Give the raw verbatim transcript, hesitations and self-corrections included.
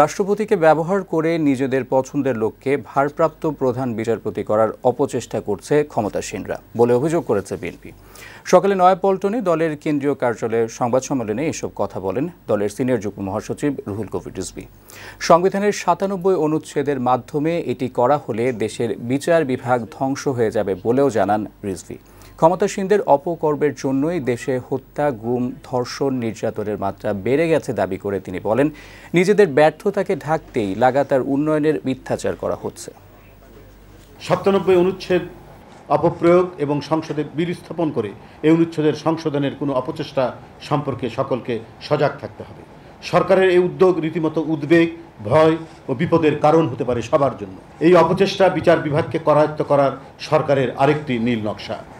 রাষ্ট্রপতিকে ব্যবহার করে নিজেদের পছন্দের লোককে ভারপ্রাপ্ত প্রধান বিচারপতি করার অপচেষ্টা করছে ক্ষমতাসীনরা বলে অভিযোগ করেছে বিএনপি। সকালে নয়াপল্টনে দলের কেন্দ্রীয় কার্যালয়ে সংবাদ সম্মেলনে এসব কথা বলেন দলের সিনিয়র যুগ্ম মহাসচিব রুহুল কবির রিজভী। সংবিধানের সাতানব্বই অনুচ্ছেদের মাধ্যমে এটি করা হলে দেশের বিচার বিভাগ ধ্বংস হয়ে যাবে বলেও জানান রিজভী। ক্ষমতাসীনদের অপকর্মের জন্যই দেশে হত্যা, গুম, ধর্ষণ, নির্যাতনের মাত্রা বেড়ে গেছে দাবি করে তিনি বলেন, নিজেদের ব্যর্থতাকে ঢাকতেই লাগাতার উন্নয়নের মিথ্যাচার করা হচ্ছে। সাতানব্বই অনুচ্ছেদ অপপ্রয়োগ এবং সংসদে বিল স্থাপন করে এই অনুচ্ছেদের সংশোধনের কোনো অপচেষ্টা সম্পর্কে সকলকে সজাগ থাকতে হবে। সরকারের এই উদ্যোগ রীতিমতো উদ্বেগ, ভয় ও বিপদের কারণ হতে পারে সবার জন্য। এই অপচেষ্টা বিচার বিভাগকে করায়ত্ত করার সরকারের আরেকটি নীল নকশা।